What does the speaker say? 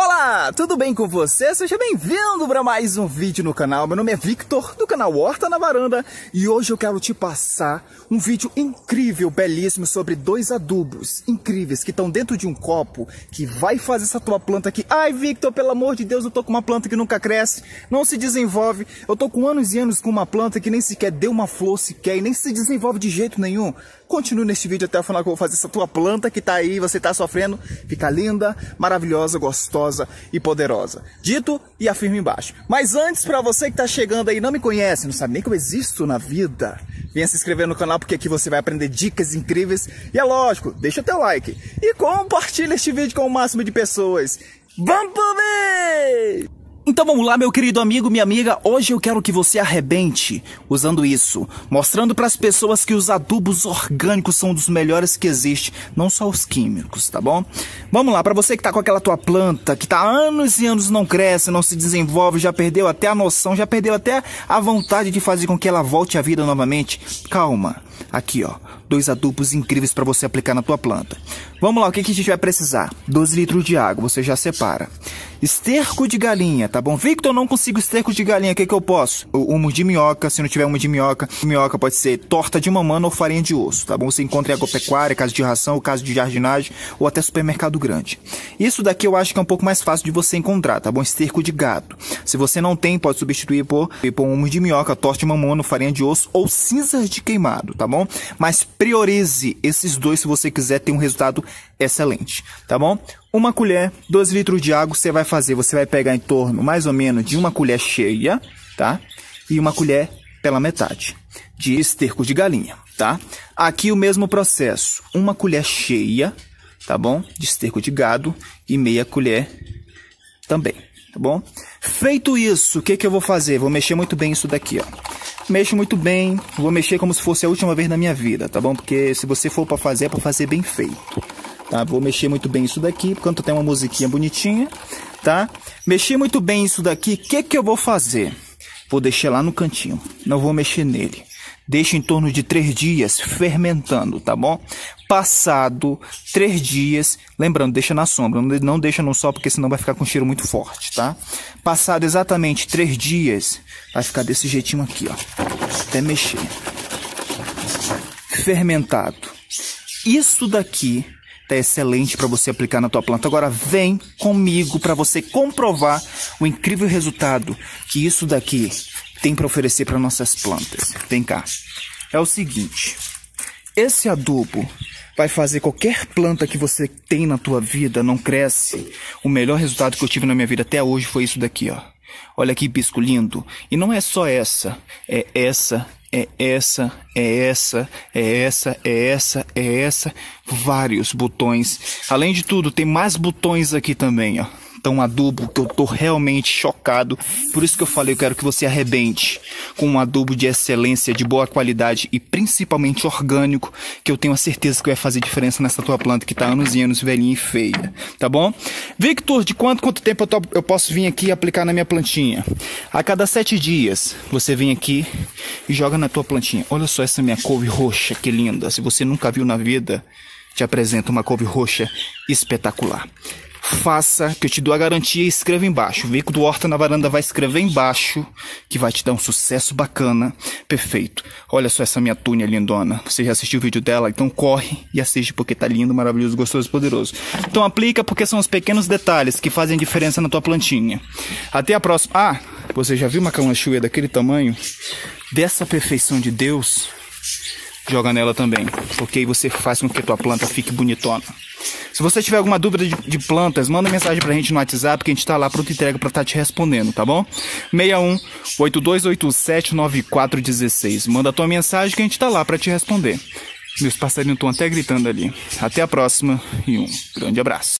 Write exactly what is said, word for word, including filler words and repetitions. Olá, tudo bem com você? Seja bem-vindo para mais um vídeo no canal. Meu nome é Victor, do canal Horta na Varanda, e hoje eu quero te passar um vídeo incrível, belíssimo, sobre dois adubos incríveis que estão dentro de um copo que vai fazer essa tua planta aqui. Ai, Victor, pelo amor de Deus, eu tô com uma planta que nunca cresce, não se desenvolve. Eu tô com anos e anos com uma planta que nem sequer deu uma flor sequer e nem se desenvolve de jeito nenhum. Continue neste vídeo até o final que eu vou fazer essa tua planta que tá aí, você tá sofrendo, fica linda, maravilhosa, gostosa e poderosa. Dito e afirma embaixo. Mas antes, para você que está chegando aí, não me conhece, não sabe nem que eu existo na vida, venha se inscrever no canal, porque aqui você vai aprender dicas incríveis. E é lógico, deixa o teu like e compartilha este vídeo com o máximo de pessoas. Vamos ver! Então vamos lá, meu querido amigo, minha amiga, hoje eu quero que você arrebente usando isso, mostrando para as pessoas que os adubos orgânicos são dos melhores que existem, não só os químicos, tá bom? Vamos lá, para você que tá com aquela tua planta, que tá há anos e anos não cresce, não se desenvolve, já perdeu até a noção, já perdeu até a vontade de fazer com que ela volte à vida novamente, calma, aqui ó, dois adubos incríveis para você aplicar na tua planta. Vamos lá, o que, que a gente vai precisar? doze litros de água, você já separa. Esterco de galinha, tá bom? Victor, eu não consigo esterco de galinha, o que que eu posso? O humo de minhoca, se não tiver humo de minhoca, minhoca pode ser torta de mamona ou farinha de osso, tá bom? Você encontra em agropecuária, casa de ração, ou casa de jardinagem, ou até supermercado grande. Isso daqui eu acho que é um pouco mais fácil de você encontrar, tá bom? Esterco de gato. Se você não tem, pode substituir por, por humo de minhoca, torta de mamona, farinha de osso ou cinzas de queimado, tá bom? Mas priorize esses dois se você quiser ter um resultado excelente, tá bom? Uma colher, doze litros de água, você vai fazer, você vai pegar em torno, mais ou menos, de uma colher cheia, tá? E uma colher pela metade de esterco de galinha, tá? Aqui o mesmo processo, uma colher cheia, tá bom? De esterco de gado e meia colher também, tá bom? Feito isso, o que que eu vou fazer? Vou mexer muito bem isso daqui, ó. Mexo muito bem, vou mexer como se fosse a última vez na minha vida, tá bom? Porque se você for pra fazer, é pra fazer bem feito. Tá, vou mexer muito bem isso daqui, enquanto tem uma musiquinha bonitinha, tá? Mexi muito bem isso daqui, o que que eu vou fazer? Vou deixar lá no cantinho, não vou mexer nele. Deixo em torno de três dias fermentando, tá bom? Passado três dias, lembrando, deixa na sombra, não deixa no sol, porque senão vai ficar com um cheiro muito forte, tá? Passado exatamente três dias, vai ficar desse jeitinho aqui, ó. Até mexer. Fermentado. Isso daqui tá excelente para você aplicar na tua planta. Agora vem comigo para você comprovar o incrível resultado que isso daqui tem para oferecer para nossas plantas. Vem cá. É o seguinte, esse adubo vai fazer qualquer planta que você tem na tua vida não cresce. O melhor resultado que eu tive na minha vida até hoje foi isso daqui, ó. Olha que hibisco lindo. E não é só essa, é essa, é essa, é essa, é essa, é essa, é essa, vários botões. Além de tudo, tem mais botões aqui também, ó. Então, um adubo que eu tô realmente chocado. Por isso que eu falei, eu quero que você arrebente com um adubo de excelência, de boa qualidade e principalmente orgânico, que eu tenho a certeza que vai fazer diferença nessa tua planta que tá anos e anos velhinha e feia, tá bom? Victor, de quanto, quanto tempo eu, tô, eu posso vir aqui e aplicar na minha plantinha? A cada sete dias, você vem aqui e joga na tua plantinha. Olha só essa minha couve roxa, que linda. Se você nunca viu na vida, te apresento uma couve roxa espetacular. Faça, que eu te dou a garantia, e escreva embaixo. O Victor Horta na Varanda vai escrever embaixo, que vai te dar um sucesso bacana, perfeito. Olha só essa minha túnia lindona. Você já assistiu o vídeo dela? Então corre e assiste, porque tá lindo, maravilhoso, gostoso e poderoso. Então aplica, porque são os pequenos detalhes que fazem diferença na tua plantinha. Até a próxima. Ah, você já viu uma camalechoeira daquele tamanho? Dessa perfeição de Deus? Joga nela também, porque aí você faz com que a tua planta fique bonitona. Se você tiver alguma dúvida de, de plantas, manda mensagem pra gente no WhatsApp, que a gente tá lá pronto e entrega pra estar te respondendo, tá bom? seis um, oito dois oito sete, nove quatro um seis. Manda a tua mensagem que a gente tá lá pra te responder. Meus passarinhos estão até gritando ali. Até a próxima e um grande abraço.